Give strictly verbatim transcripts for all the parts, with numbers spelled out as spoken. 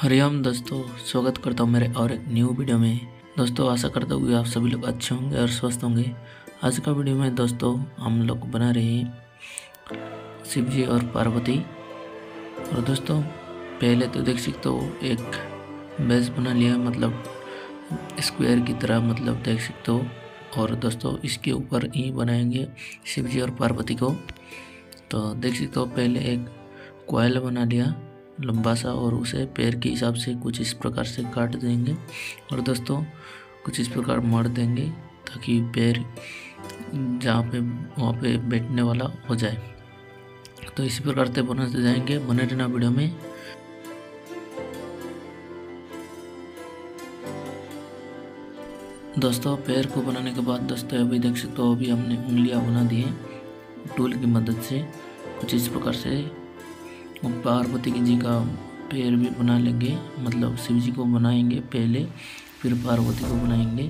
हरिओम दोस्तों, स्वागत करता हूँ मेरे और एक न्यू वीडियो में। दोस्तों आशा करता हूँ कि आप सभी लोग अच्छे होंगे और स्वस्थ होंगे। आज का वीडियो में दोस्तों हम लोग बना रहे हैं शिव जी और पार्वती। और दोस्तों पहले तो देख सकते हो एक बेस बना लिया, मतलब स्क्वायर की तरह, मतलब देख सकते हो। और दोस्तों इसके ऊपर ही बनाएंगे शिव जी और पार्वती को। तो देख सकते हो पहले एक कोयल बना लिया लंबा सा, और उसे पैर के हिसाब से कुछ इस प्रकार से काट देंगे। और दोस्तों कुछ इस प्रकार मर देंगे ताकि पैर जहाँ पे वहाँ पे बैठने वाला हो जाए। तो इसी प्रकार से बनाते जाएंगे, बने रहना वीडियो में। दोस्तों पैर को बनाने के बाद दोस्तों अभी देख सकते हो अभी हमने उंगलियाँ बना दी हैं टूल की मदद से। कुछ इस प्रकार से पार्वती जी का पैर भी बना लेंगे, मतलब शिव जी को बनाएंगे पहले, फिर पार्वती को बनाएंगे।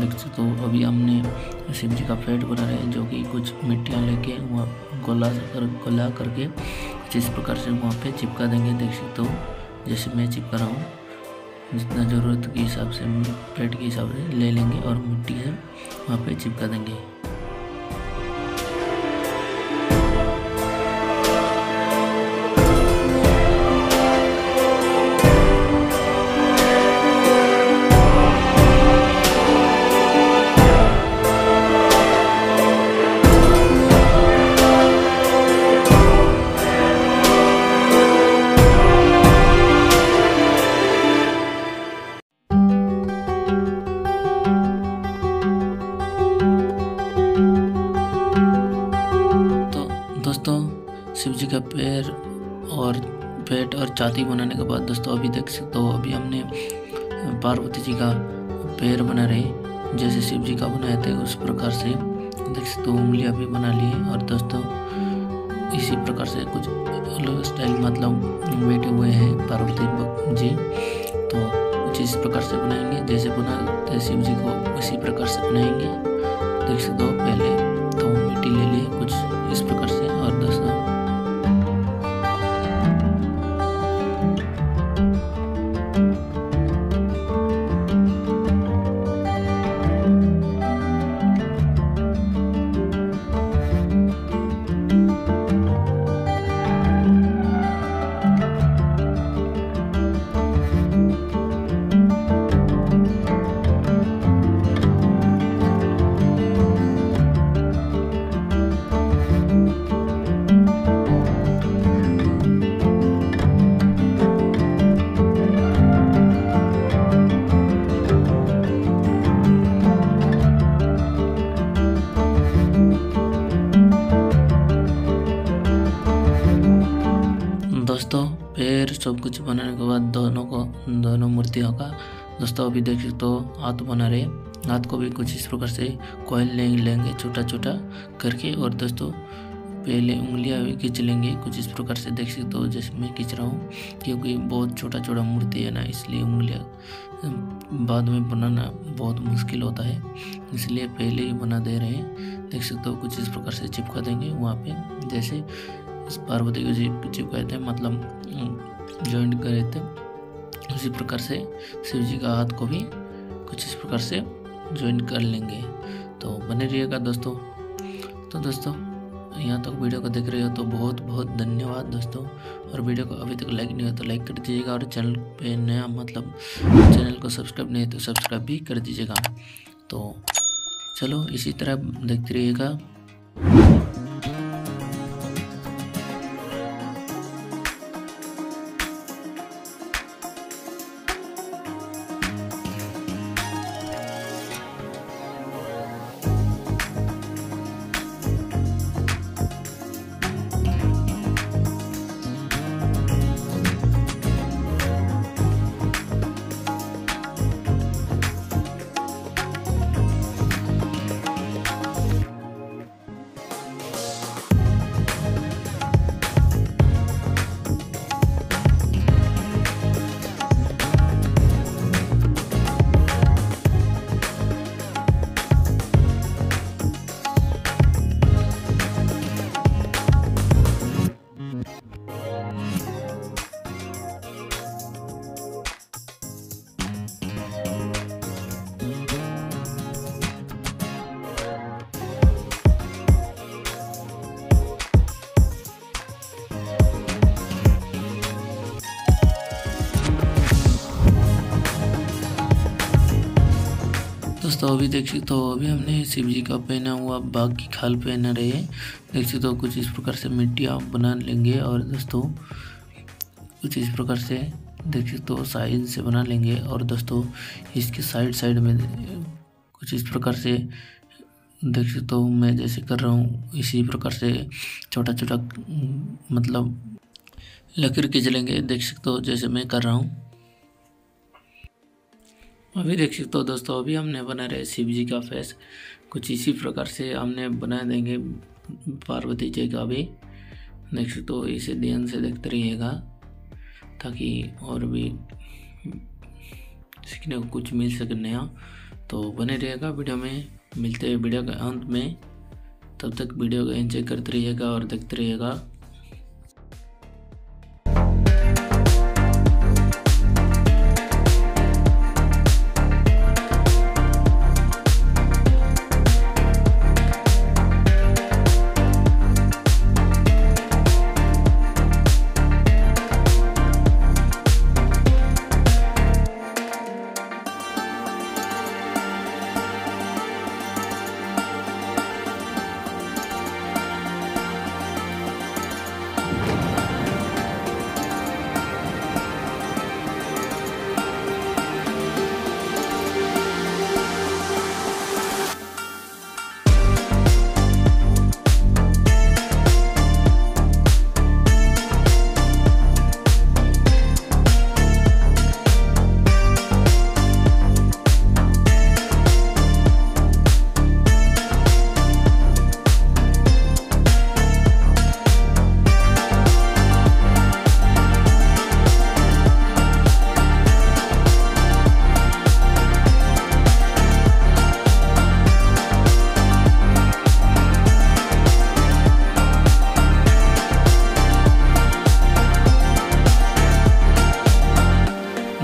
देखते तो अभी हमने शिव जी का पेट बना रहे हैं, जो कि कुछ मिट्टियाँ लेके वहाँ गोला कर गोला करके जिस प्रकार से वहाँ पे चिपका देंगे। देख सकते हो जैसे मैं चिपका रहा हूँ, जितना ज़रूरत के हिसाब से पेट के हिसाब से ले लेंगे और मिट्टी से वहाँ पर चिपका देंगे। शिव जी का पैर और पेट और छाती बनाने के बाद दोस्तों अभी देख सकते हो अभी हमने पार्वती जी का पैर बना रहे, जैसे शिव जी का बनाए थे उस प्रकार से। देख सकते हो उंगलियाँ भी बना लिए। और दोस्तों इसी प्रकार से कुछ अलग स्टाइल, मतलब बैठे हुए हैं पार्वती जी, तो कुछ इस प्रकार से बनाएंगे। जैसे बनाते शिव जी को उसी प्रकार से बनाएंगे। देख सकते हो पहले तो मिट्टी ले लिए कुछ इस प्रकार से। और दोस्तों दोस्तों पैर सब कुछ बनाने के बाद दोनों को दोनों मूर्तियों का दोस्तों अभी देख सकते हो हाथ बना रहे। हाथ को भी कुछ इस प्रकार से कॉइल ले लेंगे छोटा छोटा करके। और दोस्तों पहले उंगलियां भी खींच लेंगे कुछ इस प्रकार से। देख सकते हो जैसे मैं खींच रहा हूँ, क्योंकि बहुत छोटा छोटा मूर्ति है ना, इसलिए उंगलियां बाद में बनाना बहुत मुश्किल होता है, इसलिए पहले ही बना दे रहे हैं। देख सकते हो कुछ इस प्रकार से चिपका देंगे वहाँ पे, जैसे पार्वती को जी चिपकाए थे, मतलब जॉइंट करे थे, उसी प्रकार से शिव जी का हाथ को भी कुछ इस प्रकार से जॉइंट कर लेंगे। तो बने रहिएगा दोस्तों। तो दोस्तों यहाँ तक वीडियो को देख रहे हो तो बहुत बहुत धन्यवाद दोस्तों। और वीडियो को अभी तक लाइक नहीं हो तो लाइक कर दीजिएगा, और चैनल पे नया मतलब चैनल को सब्सक्राइब नहीं है तो सब्सक्राइब भी कर दीजिएगा। तो चलो इसी तरह देखते रहिएगा। दोस्तों अभी देख सकते हो, अभी हमने शिव जी का पहना हुआ बाघ की खाल पहना रहे हैं। देख सकते हो कुछ इस प्रकार से मिट्टी आप बना लेंगे और दोस्तों कुछ इस प्रकार से देख सकते हो साइड से बना लेंगे। और दोस्तों इसके साइड साइड में कुछ इस प्रकार से देख सकते हो मैं जैसे कर रहा हूँ इसी प्रकार से छोटा छोटा मतलब लकीर खींचलेंगे। देख सकते हो जैसे मैं कर रहा हूँ। अभी देख सकते हो दोस्तों अभी हमने बना रहे शिव जी का फेस, कुछ इसी प्रकार से हमने बना देंगे पार्वती जी का भी। देख सकते हो इसे ध्यान से देखते रहिएगा ताकि और भी सीखने को कुछ मिल सके नया। तो बने रहिएगा वीडियो में, मिलते हैं वीडियो के अंत में। तब तक वीडियो को एंजॉय करते रहिएगा और देखते रहिएगा।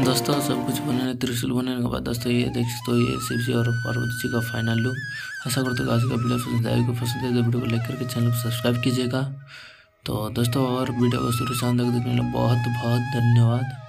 दोस्तों सब कुछ बनाने त्रिशूल बनाने के बाद दोस्तों ये देख सकते हो ये शिव जी और पार्वती जी का फाइनल लुक। आशा करते हो आज का वीडियो पसंद आएगा। पसंद आए तो वीडियो को लाइक करके चैनल को सब्सक्राइब कीजिएगा। तो दोस्तों और वीडियो को शुरू से अंत तक देखने के लिए बहुत बहुत धन्यवाद।